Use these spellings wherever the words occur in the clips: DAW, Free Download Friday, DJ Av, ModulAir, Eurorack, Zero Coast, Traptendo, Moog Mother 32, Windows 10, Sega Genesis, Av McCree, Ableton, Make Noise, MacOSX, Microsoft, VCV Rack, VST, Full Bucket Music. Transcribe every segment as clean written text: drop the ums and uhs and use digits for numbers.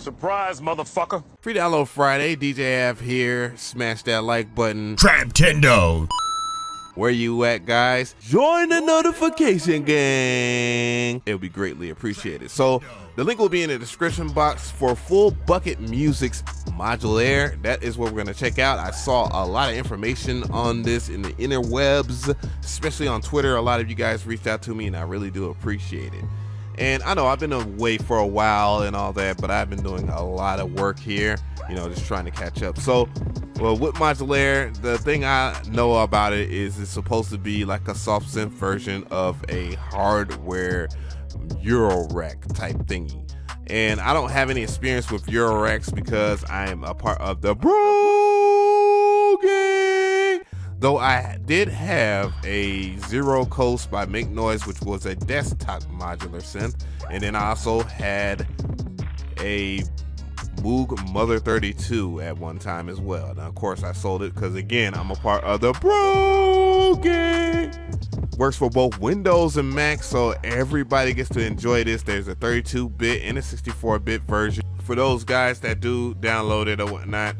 Surprise, motherfucker. Free Download Friday, DJ Av here. Smash that like button. Traptendo. Where you at, guys? Join the notification gang. It'll be greatly appreciated. So the link will be in the description box for Full Bucket Music's ModulAir. That is what we're gonna check out. I saw a lot of information on this in the interwebs, especially on Twitter. A lot of you guys reached out to me and I really do appreciate it. And I know I've been away for a while and all that, but I've been doing a lot of work here, you know, just trying to catch up. So well, with ModulAir, the thing I know about it is it's supposed to be like a soft synth version of a hardware Eurorack type thingy. And I don't have any experience with Euroracks because I'm a part of the Bro Gang. Though I did have a Zero Coast by Make Noise, which was a desktop modular synth. And then I also had a Moog Mother 32 at one time as well. Now, of course, I sold it because, again, I'm a part of the Bro Gang. Works for both Windows and Mac, so everybody gets to enjoy this. There's a 32-bit and a 64-bit version. For those guys that do download it or whatnot,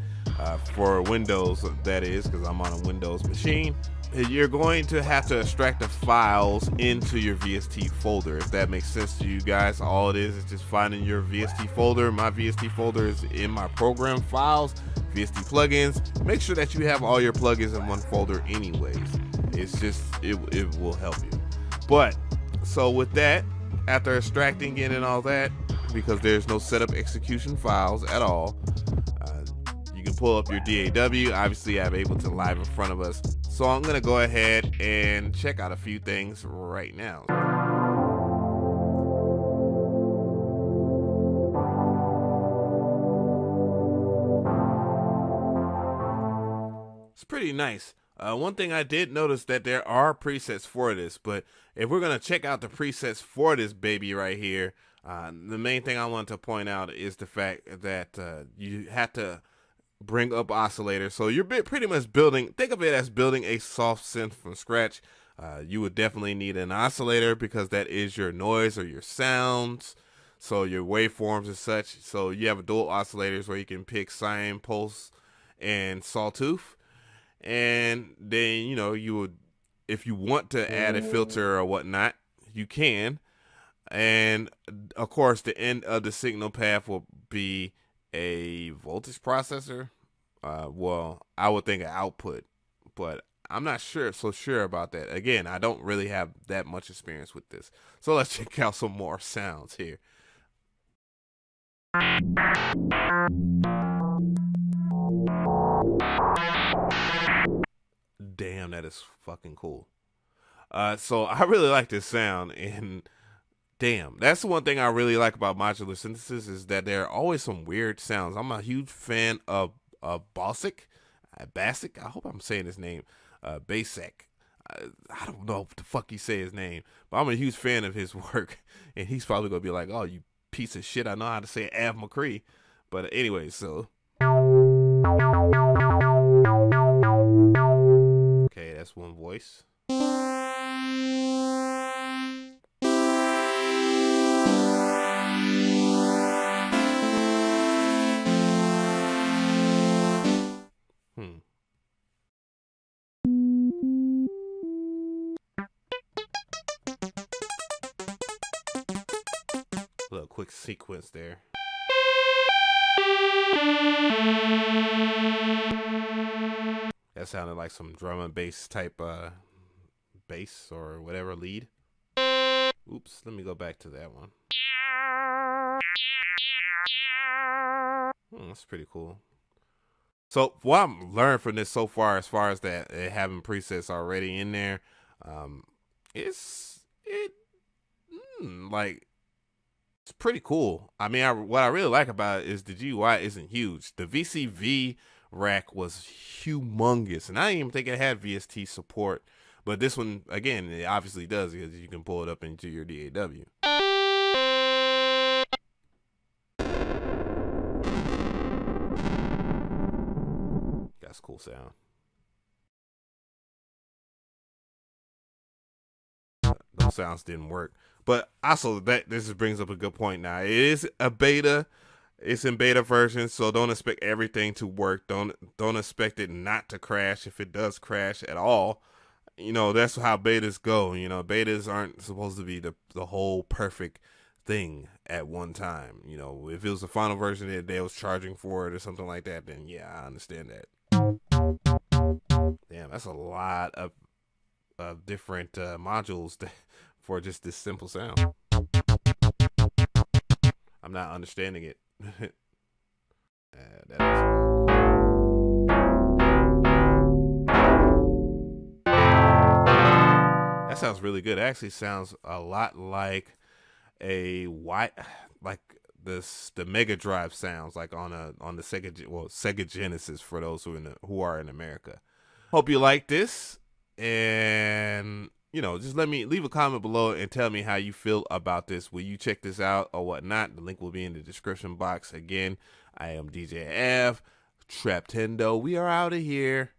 for Windows, that is, because I'm on a Windows machine, you're going to have to extract the files into your VST folder, if that makes sense to you guys. All it is just finding your VST folder. My VST folder is in my program files, VST plugins. Make sure that you have all your plugins in one folder anyways. It's just, it will help you. But, so with that, after extracting it and all that, because there's no setup execution files at all, you can pull up your DAW. Obviously, I have Ableton Live in front of us. So I'm gonna go ahead and check out a few things right now. It's pretty nice. One thing I did notice that there are presets for this, but if we're gonna check out the presets for this baby right here, the main thing I want to point out is the fact that you have to bring up oscillator. So you're pretty much building, think of it as building a soft synth from scratch. You would definitely need an oscillator because that is your noise or your sounds, so your waveforms and such. So you have dual oscillators where you can pick sine, pulse, and sawtooth. And then, you know, you would, if you want to add a filter or whatnot, you can. And of course, the end of the signal path will be a voltage processor. Well, I would think an output, but I'm not so sure about that. Again, I don't really have that much experience with this. So let's check out some more sounds here. Damn, that is fucking cool. So I really like this sound, and damn, that's the one thing I really like about modular synthesis is that there are always some weird sounds. I'm a huge fan of Basic. I hope I'm saying his name. Basic. I don't know what the fuck you say his name, but I'm a huge fan of his work, and he's probably gonna be like, "Oh, you piece of shit! I know how to say Av McCree," but anyway, so. Okay, that's one voice. A little quick sequence there. That sounded like some drum and bass type bass or whatever lead. Oops, let me go back to that one. That's pretty cool. So what I'm learning from this so far, as far as that having presets already in there, it's pretty cool. I mean, what I really like about it is the GUI isn't huge. The VCV rack was humongous, and I didn't even think it had VST support. But this one, again, it obviously does because you can pull it up into your DAW. That's a cool sound. Those sounds didn't work. But also, this brings up a good point now. It is a beta. It's in beta version, so don't expect everything to work. Don't expect it not to crash if it does crash at all. You know, that's how betas go. You know, betas aren't supposed to be the whole perfect thing at one time. You know, if it was the final version that they was charging for it or something like that, then yeah, I understand that. Damn, that's a lot of different modules for just this simple sound. I'm not understanding it. That is cool. That sounds really good. It actually sounds a lot like a the Mega Drive sounds like on the Sega Genesis, for those who are in America. Hope you like this, and you know, just leave a comment below and tell me how you feel about this. Will you check this out or whatnot? The link will be in the description box. Again, I am DJ Av, Traptendo. We are out of here.